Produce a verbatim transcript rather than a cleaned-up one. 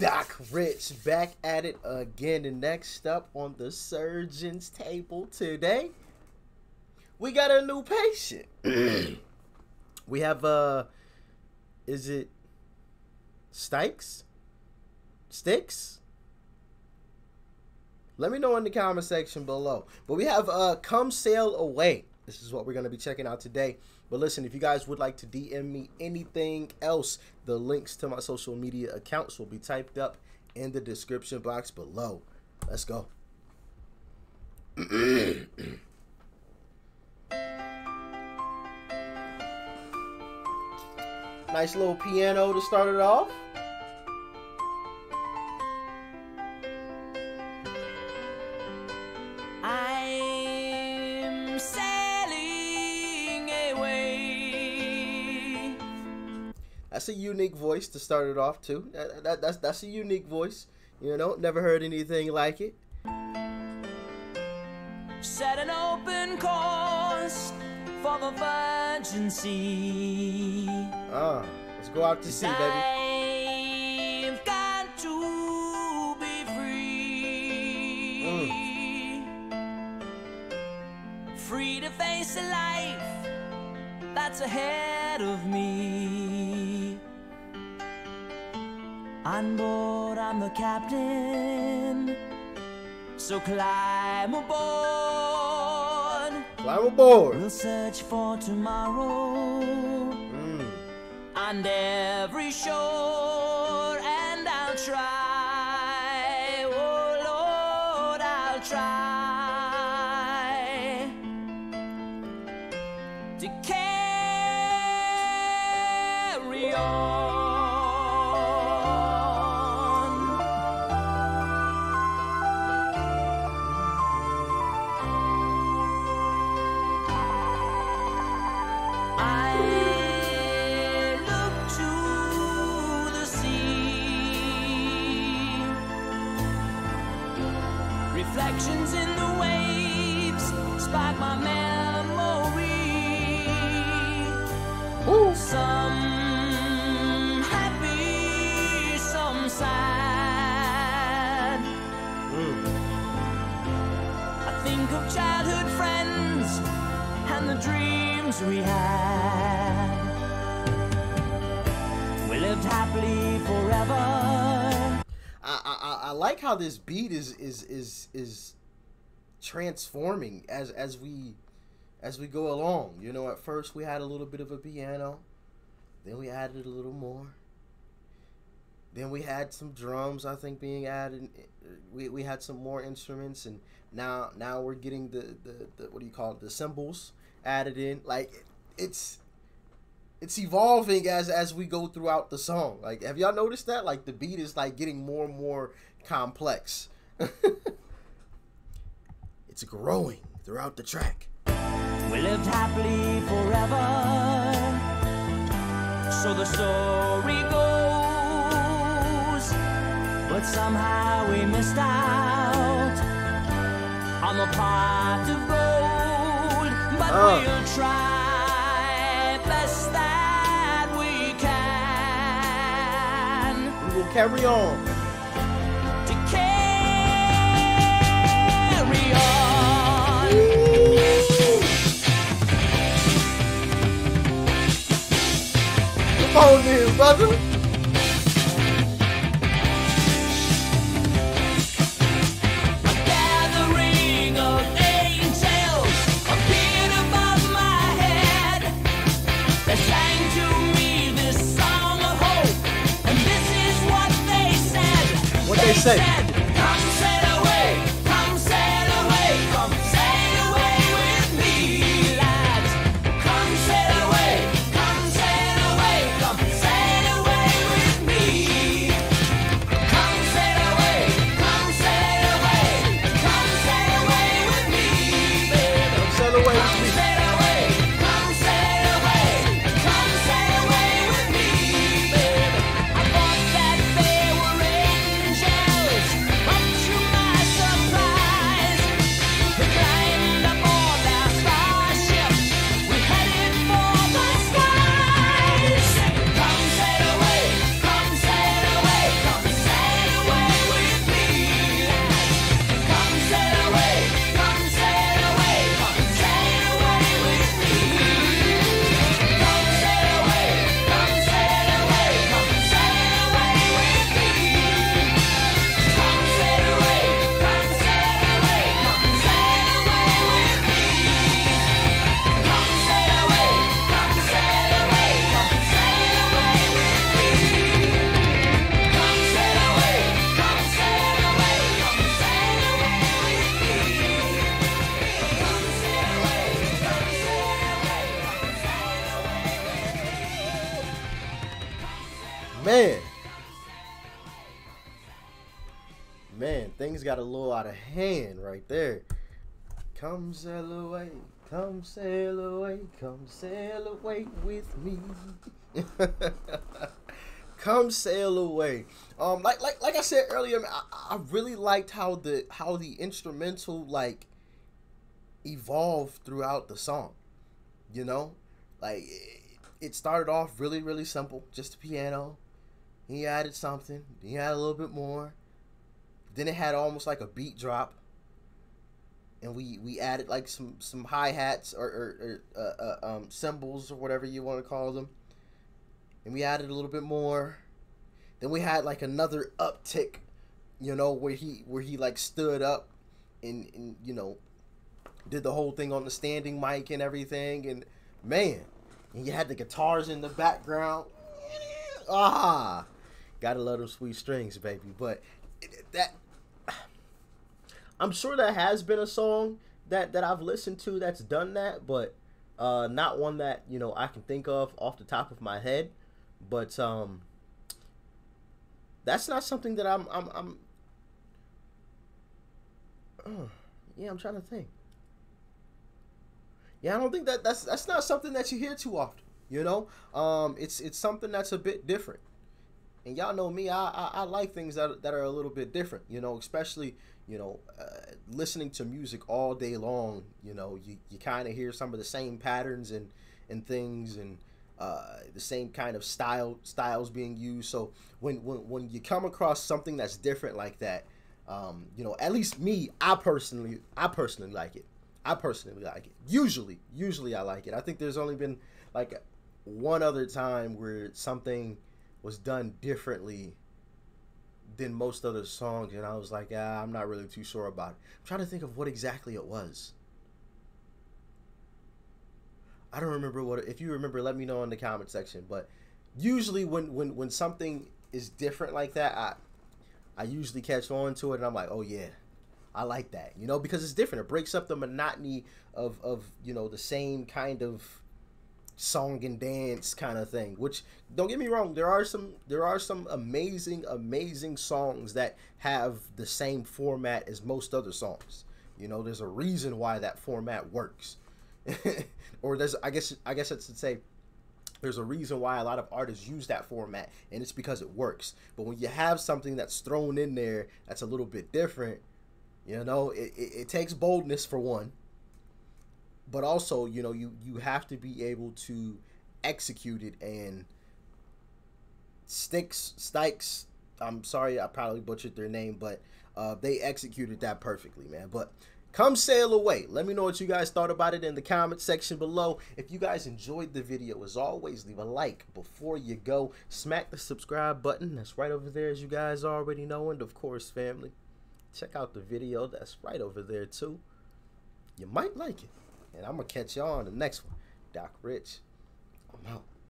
Doc Rich back at it again. And next up on the surgeon's table today, we got a new patient. We have, uh, is it Styx? Styx? Let me know in the comment section below. But we have uh, Come Sail Away. This is what we're going to be checking out today. But listen, if you guys would like to D M me anything else, the links to my social media accounts will be typed up in the description box below. Let's go. Nice little piano to start it off. I'm sailing away. That's a unique voice to start it off too. That, that, that's, that's a unique voice. You know, never heard anything like it. Set an open course for the virgin sea. Ah, let's go out to sea, baby. I've got to be free. Mm. Free to face the life that's ahead of me. On board, I'm the captain. So climb aboard. Climb aboard. We'll search for tomorrow. Mm. On every shore, and I'll try. Oh Lord, I'll try to carry on. Reflections in the waves spark my memory. Ooh. Some happy, some sad. Ooh. I think of childhood friends and the dreams we had. We lived happily forever. I, I, I like how this beat is is is is transforming as as we as we go along. You know, at first we had a little bit of a piano, then we added a little more, then we had some drums. I think being added, we we had some more instruments, and now now we're getting the the, the what do you call it? The cymbals added in. Like it, it's. It's evolving as as we go throughout the song. Like, have y'all noticed that? Like, the beat is like getting more and more complex. It's growing throughout the track. We lived happily forever. So the story goes. But somehow we missed out on the pot of gold. But uh. we'll try. Best that we can. We will carry on. To carry on. Woo! Come on in, brother. A gathering of angels appeared above my head. They sang to me this song of hope, and this is what they said. What they, they say. said, come sail away, come sail away, come sail away with me, lads. Come sail away, come sail away, come sail away with me. Come sail away, come sail away, come sail away with me. Come sail away with me. man, things got a little out of hand right there. Come sail away, come sail away, come sail away with me. Come sail away. Um, like like like I said earlier, I, I really liked how the how the instrumental like evolved throughout the song. You know, like it, it started off really really simple, just the piano. He added something. He added a little bit more. Then it had almost like a beat drop, and we we added like some some hi hats or, or, or uh, uh, um cymbals or whatever you want to call them. And we added a little bit more. Then we had like another uptick, you know, where he where he like stood up and, and you know, did the whole thing on the standing mic and everything. And man, and you had the guitars in the background. Ah, gotta love those sweet strings, baby. But that, I'm sure there has been a song that that I've listened to that's done that, but uh, not one that you know I can think of off the top of my head. But um, that's not something that I'm. I'm. I'm uh, yeah, I'm trying to think. Yeah, I don't think that that's that's not something that you hear too often. You know, um, it's it's something that's a bit different. And y'all know me, I, I I like things that that are a little bit different. You know, especially you know uh, listening to music all day long. You know, you you kind of hear some of the same patterns and and things and. Uh, the same kind of style styles being used. So when, when when you come across something that's different like that, um, you know, at least me, I personally, I personally like it. I personally like it. Usually, usually I like it. I think there's only been like one other time where something was done differently than most other songs, and I was like, ah, I'm not really too sure about it. I'm trying to think of what exactly it was. I don't remember what. If you remember, let me know in the comment section. But usually, when when when something is different like that, I I usually catch on to it, and I'm like, oh yeah, I like that, you know, because it's different. It breaks up the monotony of of you know the same kind of song and dance kind of thing. Which, don't get me wrong, there are some there are some amazing amazing songs that have the same format as most other songs. You know, there's a reason why that format works. Or there's, I guess, I guess it's to say, there's a reason why a lot of artists use that format, and it's because it works. But when you have something that's thrown in there that's a little bit different, you know, it, it, it takes boldness for one. But also, you know, you you have to be able to execute it. And Styx, Styx, I'm sorry, I probably butchered their name, but uh, they executed that perfectly, man. But Come Sail Away. Let me know what you guys thought about it in the comment section below. If you guys enjoyed the video, as always, leave a like before you go. Smack the subscribe button. That's right over there, as you guys already know. And, of course, family, check out the video. That's right over there, too. You might like it. And I'm going to catch you all on the next one. Doc Rich, I'm out.